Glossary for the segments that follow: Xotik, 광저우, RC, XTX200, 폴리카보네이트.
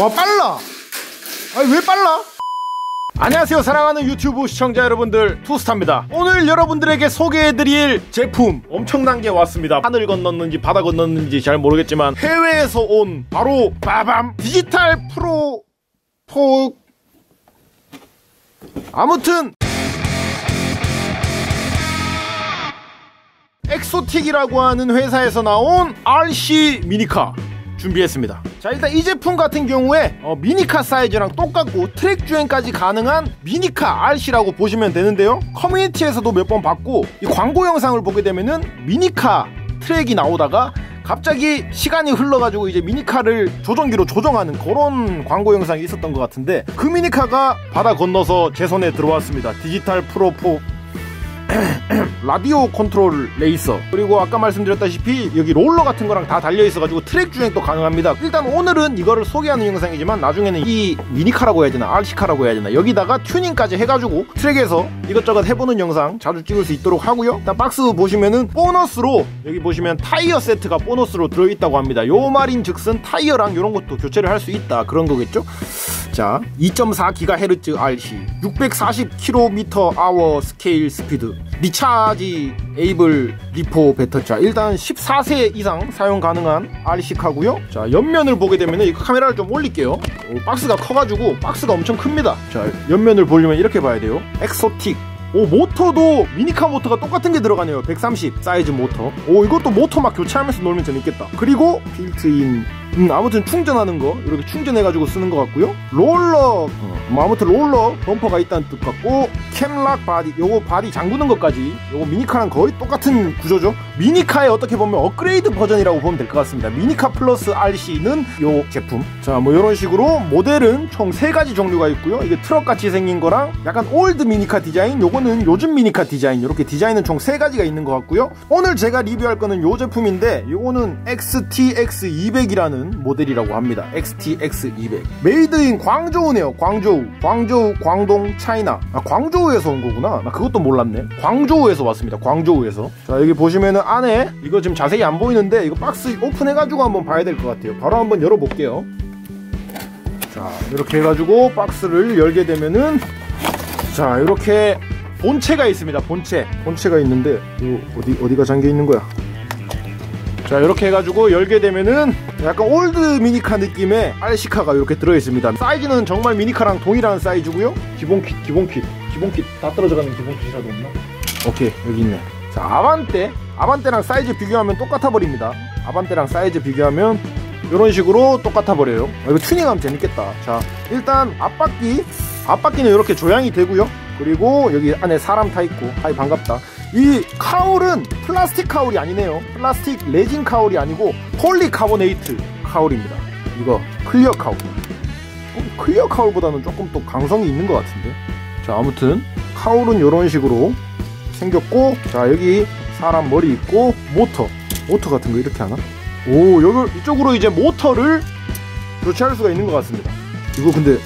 와, 빨라. 아니 왜 빨라? 안녕하세요 사랑하는 유튜브 시청자 여러분들, 투스타입니다. 오늘 여러분들에게 소개해드릴 제품 엄청난 게 왔습니다. 하늘 건넜는지 바다 건넜는지 잘 모르겠지만 해외에서 온 바로 빠밤 디지털 프로 아무튼 엑소틱이라고 하는 회사에서 나온 RC 미니카 준비했습니다. 자, 일단 이 제품 같은 경우에 미니카 사이즈랑 똑같고 트랙 주행까지 가능한 미니카 RC라고 보시면 되는데요, 커뮤니티에서도 몇 번 봤고 이 광고 영상을 보게 되면은 미니카 트랙이 나오다가 갑자기 시간이 흘러가지고 이제 미니카를 조종기로 조종하는 그런 광고 영상이 있었던 것 같은데, 그 미니카가 바다 건너서 제 손에 들어왔습니다. 디지털 프로포 라디오 컨트롤 레이서, 그리고 아까 말씀드렸다시피 여기 롤러 같은 거랑 다 달려있어가지고 트랙 주행도 가능합니다. 일단 오늘은 이거를 소개하는 영상이지만 나중에는 이 미니카라고 해야 되나 RC카라고 해야 되나 여기다가 튜닝까지 해가지고 트랙에서 이것저것 해보는 영상 자주 찍을 수 있도록 하고요. 일단 박스 보시면은 보너스로 여기 보시면 타이어 세트가 보너스로 들어있다고 합니다. 요 말인 즉슨 타이어랑 요런 것도 교체를 할 수 있다 그런 거겠죠. 자, 2.4GHz RC 640km/h 스케일 스피드 리차지 에이블 리포 배터리. 자, 일단 14세 이상 사용 가능한 RC카고요. 자, 옆면을 보게 되면 이 카메라를 좀 올릴게요. 박스가 커가지고 박스가 엄청 큽니다. 자, 옆면을 보려면 이렇게 봐야 돼요. 엑소틱. 오, 모터도 미니카 모터가 똑같은 게 들어가네요. 130 사이즈 모터. 오, 이것도 모터 막 교체하면서 놀면 재밌겠다. 그리고 빌트인 아무튼 충전하는 거 이렇게 충전해가지고 쓰는 것 같고요. 롤러 아무튼 롤러 범퍼가 있다는 뜻 같고, 캠락 바디, 요거 바디 잠그는 것까지 요거 미니카랑 거의 똑같은 구조죠. 미니카의 어떻게 보면 업그레이드 버전이라고 보면 될 것 같습니다. 미니카 플러스 RC는 요 제품. 자, 뭐 요런 식으로 모델은 총 3가지 종류가 있고요. 이게 트럭같이 생긴 거랑 약간 올드 미니카 디자인, 요거는 요즘 미니카 디자인, 요렇게 디자인은 총 3가지가 있는 것 같고요. 오늘 제가 리뷰할 거는 요 제품인데 요거는 XTX200이라는 모델이라고 합니다. XTX200 메이드인 광저우네요. 광저우 광동 차이나. 아, 광저우에서 온 거구나. 나 그것도 몰랐네. 광저우에서 왔습니다. 광저우에서. 자, 여기 보시면은 안에 이거 지금 자세히 안 보이는데 이거 박스 오픈해가지고 한번 봐야 될 것 같아요. 바로 한번 열어볼게요. 자, 이렇게 해가지고 박스를 열게 되면은 자, 이렇게 본체가 있습니다. 본체가 있는데 요 어디가 잠겨 있는 거야? 자, 이렇게 해가지고 열게 되면은 약간 올드 미니카 느낌의 RC카가 이렇게 들어있습니다. 사이즈는 정말 미니카랑 동일한 사이즈고요. 기본킷 다 떨어져가는 기본킷이라도 없나? 오케이, 여기 있네. 자, 아반떼랑 사이즈 비교하면 똑같아 버립니다. 아반떼랑 사이즈 비교하면 이런 식으로 똑같아 버려요. 이거 튜닝하면 재밌겠다. 자, 일단 앞바퀴는 이렇게 조향이 되고요. 그리고 여기 안에 사람 타 있고, 아이 반갑다. 이 카울은 플라스틱 카울이 아니네요. 플라스틱 레진 카울이 아니고 폴리카보네이트 카울입니다. 이거 클리어 카울. 클리어 카울보다는 조금 또 강성이 있는 것 같은데. 자, 아무튼 카울은 이런 식으로 생겼고, 자, 여기 사람 머리 있고, 모터 같은 거 이렇게 하나? 오, 여기 이쪽으로 이제 모터를 교체할 수가 있는 것 같습니다. 이거 근데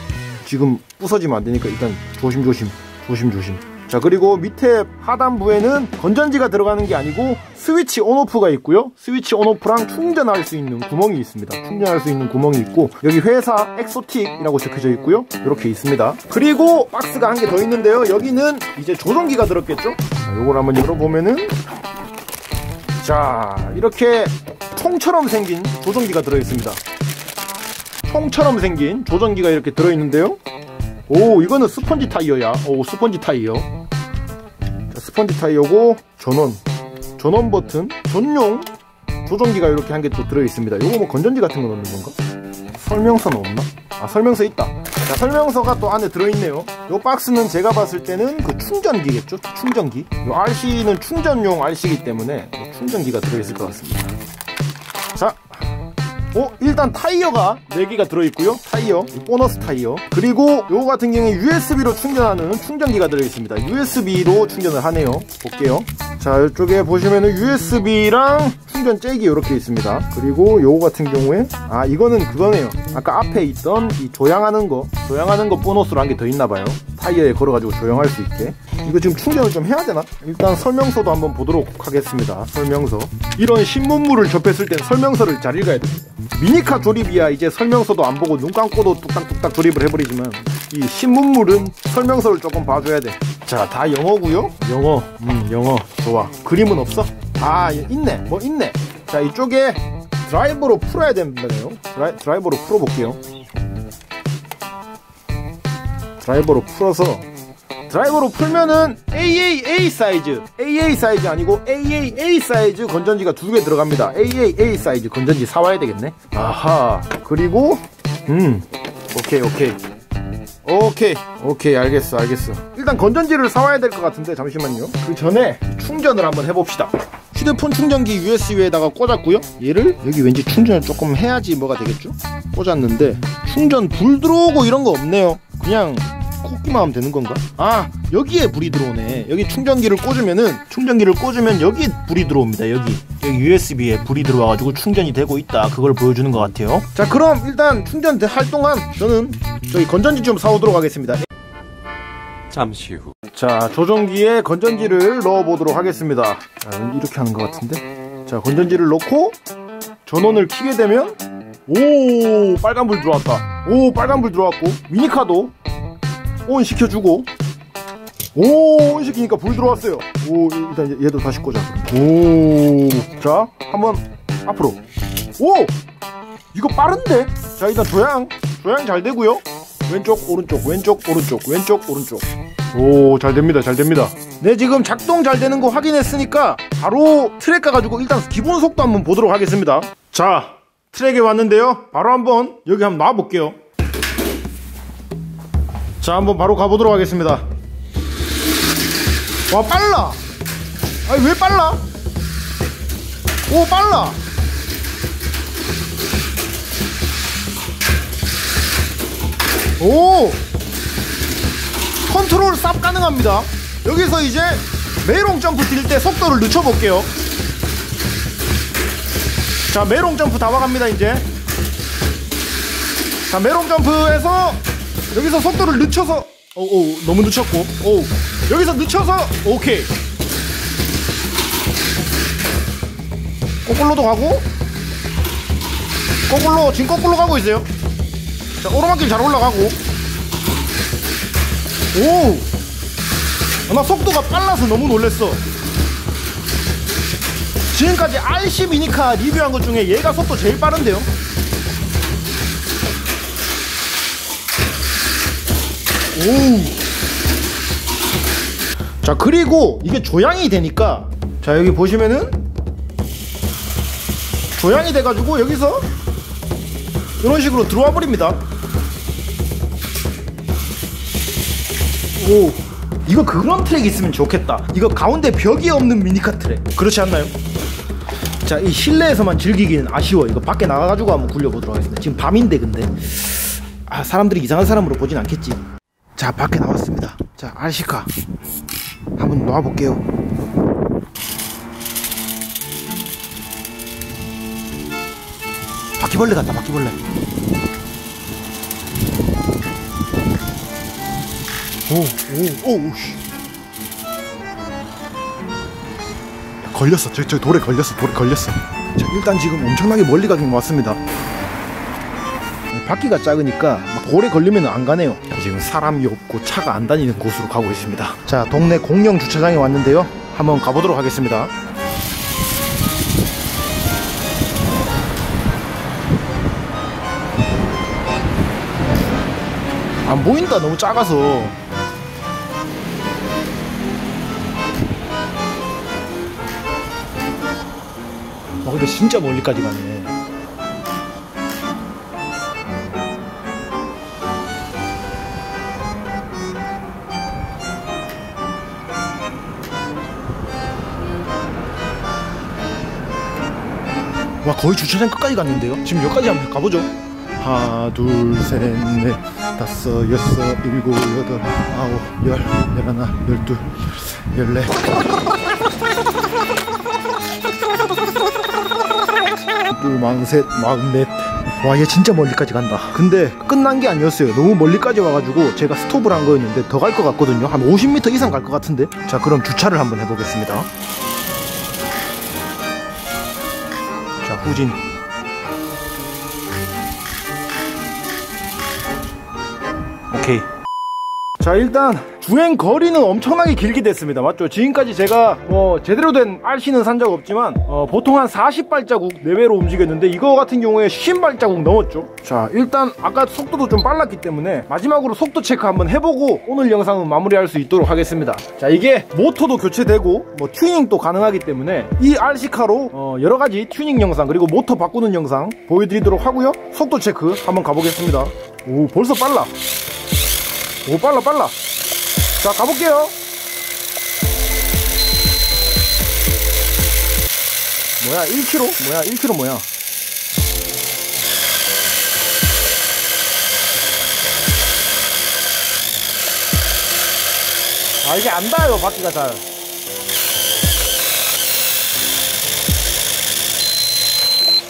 지금 부서지면 안 되니까 일단 조심조심. 자, 그리고 밑에 하단부에는 건전지가 들어가는 게 아니고 스위치 온오프가 있고요. 스위치 온오프랑 충전할 수 있는 구멍이 있습니다. 여기 회사 엑소틱이라고 적혀져 있고요. 이렇게 있습니다. 그리고 박스가 한 개 더 있는데요. 여기는 이제 조종기가 들었겠죠? 자, 요걸 한번 열어보면은 자, 이렇게 총처럼 생긴 조종기가 들어있습니다. 이렇게 들어있는데요. 오, 이거는 스펀지 타이어야. 오, 스펀지 타이어고 전원 버튼 전용 조종기가 이렇게 한 개 또 들어있습니다. 요거 뭐 건전지 같은 거 넣는 건가? 설명서는 없나? 아, 설명서 있다. 자, 설명서가 또 안에 들어있네요. 요 박스는 제가 봤을 때는 그 충전기겠죠? 충전기. 요 RC는 충전용 RC이기 때문에 충전기가 들어있을 것 같습니다. 자, 일단 타이어가 4개가 들어있고요. 타이어, 보너스 타이어. 그리고 요거 같은 경우에 USB로 충전하는 충전기가 들어있습니다. USB로 충전을 하네요. 볼게요. 자, 이쪽에 보시면은 USB랑 충전 잭이 이렇게 있습니다. 그리고 요거 같은 경우에 아, 이거는 그거네요. 아까 앞에 있던 이 조향하는 거 보너스로 한 개 더 있나봐요. 타이어에 걸어가지고 조향할 수 있게. 이거 지금 충전을 좀 해야 되나? 일단 설명서도 한번 보도록 하겠습니다. 설명서. 이런 신문물을 접했을 땐 설명서를 잘 읽어야 됩니다. 미니카 조립이야 이제 설명서도 안 보고 눈 감고도 뚝딱뚝딱 조립을 해버리지만 이 신문물은 설명서를 조금 봐줘야 돼. 자, 다 영어고요. 영어. 영어. 좋아. 그림은 없어? 아, 있네. 뭐 있네. 자, 이쪽에 드라이버로 풀어야 된다네요. 드라이버로 풀어볼게요. 드라이버로 풀어서 드라이버로 풀면은 AAA 사이즈, AA 사이즈 아니고 AAA 사이즈 건전지가 2개 들어갑니다. AAA 사이즈 건전지 사와야 되겠네. 아하. 그리고 오케이 알겠어. 일단 건전지를 사와야 될 것 같은데 잠시만요. 그 전에 충전을 한번 해봅시다. 휴대폰 충전기 USB에다가 꽂았고요. 얘를 여기 왠지 충전을 조금 해야지 뭐가 되겠죠? 꽂았는데 충전 불 들어오고 이런 거 없네요. 그냥 꽂기만 하면 되는 건가? 아, 여기에 불이 들어오네. 여기 충전기를 꽂으면 여기 불이 들어옵니다. 여기 USB에 불이 들어와가지고 충전이 되고 있다. 그걸 보여주는 것 같아요. 자, 그럼 일단 충전할 동안 저는 저기 건전지 좀 사오도록 하겠습니다. 잠시 후. 자, 조종기에 건전지를 넣어보도록 하겠습니다. 아, 이렇게 하는 것 같은데? 자, 건전지를 넣고 전원을 켜게 되면 오, 빨간불 들어왔다. 오, 빨간불 들어왔고 미니카도 온 시켜주고 오, 온 시키니까 불 들어왔어요. 오, 일단 얘도 다시 꽂아. 오, 자, 한번 앞으로. 오, 이거 빠른데? 자, 일단 조향 잘 되고요. 왼쪽 오른쪽. 오, 잘 됩니다. 네, 지금 작동 잘 되는 거 확인했으니까 바로 트랙 가가지고 일단 기본 속도 한번 보도록 하겠습니다. 자, 트랙에 왔는데요. 바로 한번 여기 한번 놔볼게요. 자, 한번 바로 가보도록 하겠습니다. 와, 빨라. 아니, 왜 빨라? 오, 빨라. 오, 컨트롤 쌉 가능합니다. 여기서 이제 메롱 점프 뛸 때 속도를 늦춰볼게요. 자, 메롱 점프 다 와갑니다. 이제 자, 메롱 점프에서 여기서 속도를 늦춰서 오오, 너무 늦췄고 오, 여기서 늦춰서 오케이, 거꾸로도 가고 거꾸로, 지금 거꾸로 가고 있어요. 자, 오르막길 잘 올라가고 오, 나 속도가 빨라서 너무 놀랬어. 지금까지 RC 미니카 리뷰한 것 중에 얘가 속도 제일 빠른데요. 오. 자, 그리고 이게 조향이 되니까 자, 여기 보시면은 조향이 돼가지고 여기서 이런 식으로 들어와 버립니다. 오, 이거 그런 트랙이 있으면 좋겠다. 이거 가운데 벽이 없는 미니카 트랙. 그렇지 않나요? 자, 이 실내에서만 즐기기는 아쉬워. 이거 밖에 나가가지고 한번 굴려보도록 하겠습니다. 지금 밤인데 근데 아, 사람들이 이상한 사람으로 보진 않겠지. 자, 밖에 나왔습니다. 자, RC카 한번 놔볼게요. 바퀴벌레 같다, 바퀴벌레. 오, 걸렸어. 저 돌에 걸렸어. 자, 일단 지금 엄청나게 멀리 가긴 왔습니다. 바퀴가 작으니까 막 돌에 걸리면 안 가네요. 자, 지금 사람이 없고 차가 안 다니는 곳으로 가고 있습니다. 자, 동네 공영 주차장에 왔는데요. 한번 가보도록 하겠습니다. 안 보인다, 너무 작아서. 아, 근데 진짜 멀리까지 가네. 와, 거의 주차장 끝까지 갔는데요? 지금 여기까지 한번 가보죠. 하나, 둘, 셋, 넷, 다섯, 여섯, 일곱, 여덟, 아홉, 열, 열하나, 열둘, 열넷. 둘, 망, 셋, 망, 넷, 와, 얘 진짜 멀리까지 간다. 근데 끝난 게 아니었어요. 너무 멀리까지 와가지고 제가 스톱을 한 거였는데 더 갈 것 같거든요. 한 50m 이상 갈 것 같은데. 자, 그럼 주차를 한번 해보겠습니다. 자, 후진. 오케이. 자, 일단 주행 거리는 엄청나게 길게 됐습니다. 맞죠? 지금까지 제가 제대로 된 RC는 산 적 없지만 보통 한 40발자국 내외로 움직였는데 이거 같은 경우에 50발자국 넘었죠. 자, 일단 아까 속도도 좀 빨랐기 때문에 마지막으로 속도 체크 한번 해보고 오늘 영상은 마무리할 수 있도록 하겠습니다. 자, 이게 모터도 교체되고 뭐 튜닝도 가능하기 때문에 이 RC카로 여러가지 튜닝 영상 그리고 모터 바꾸는 영상 보여드리도록 하고요. 속도 체크 한번 가보겠습니다. 오, 벌써 빨라. 오, 빨라. 자, 가볼게요. 뭐야, 1km? 뭐야, 1km 뭐야? 아, 이게 안 닿아요, 바퀴가 잘.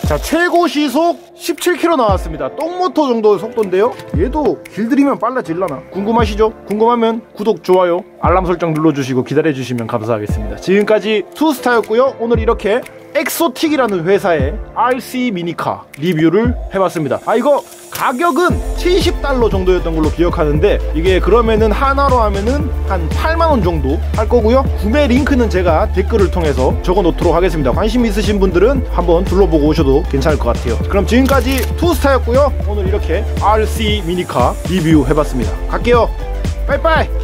자, 최고 시속 17km 나왔습니다. 똥모터 정도의 속도인데요, 얘도 길들이면 빨라질라나? 궁금하시죠? 궁금하면 구독, 좋아요, 알람 설정 눌러주시고 기다려주시면 감사하겠습니다. 지금까지 투스타였고요. 오늘 이렇게 엑소틱이라는 회사의 RC 미니카 리뷰를 해봤습니다. 아, 이거 가격은 $70 정도였던 걸로 기억하는데 이게 그러면은 하나로 하면은 한 8만원 정도 할 거고요. 구매 링크는 제가 댓글을 통해서 적어 놓도록 하겠습니다. 관심 있으신 분들은 한번 둘러보고 오셔도 괜찮을 것 같아요. 그럼 지금까지 투스타였고요. 오늘 이렇게 RC 미니카 리뷰 해봤습니다. 갈게요. 빠이빠이.